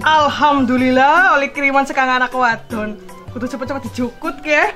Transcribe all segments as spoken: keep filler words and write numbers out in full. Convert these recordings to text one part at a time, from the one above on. Alhamdulillah oleh kiriman sekang anak wadon. Kudu cepet-cepet dijukut ya.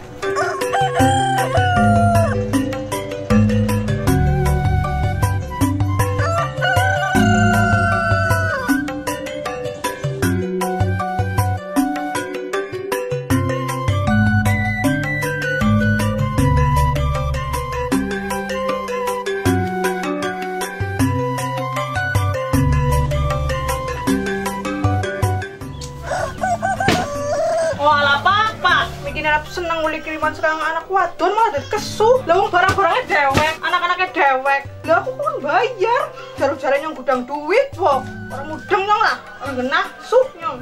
Seneng uli kiriman serang anak wadon malah dari kesuh. Lah barang-barangnya dewek, anak-anaknya dewek. Lah aku kurang bayar. Jarum-jarum yang gudang duit, wok. Orang mudeng nyong lah, orang genah, suh nyong.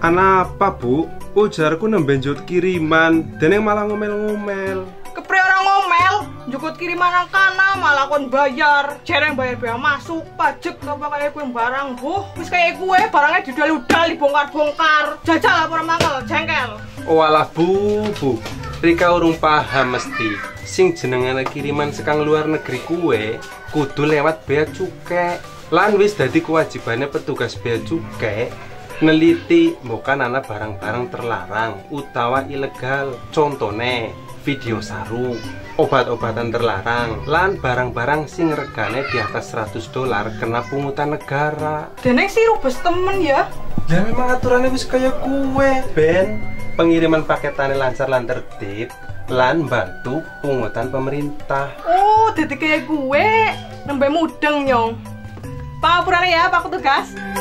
Anak apa bu? Ujarku nembenjut kiriman, dan yang malah ngomel-ngomel. Kepri orang ngomel, jukut kiriman angkana malah kon bayar. Jarang bayar biaya masuk, pajak, apa kayak gue barang bu. Terus kayak gue, barangnya didal-udal, dibongkar-bongkar. Jajal lah orang mangkel, jengkel. Walah bu, bu, Rika urung paham mesti. Sing jenengana kiriman sekang luar negeri kue, kudu lewat bea cukai. Lan wis dadi kewajibannya petugas bea cukai neliti bukan anak barang-barang terlarang utawa ilegal. Contohnya video saru, obat-obatan terlarang, lan barang-barang sing regane di atas seratus dolar kena pungutan negara. Deneng sih rubes temen ya. Ya memang aturannya wis kaya kue ben. Pengiriman paketannya lancar lan tertib, lan bantu pungutan pemerintah. Oh, jadi kayak gue nembe mudeng nyong. Pak apurane ya, Pak Petugas.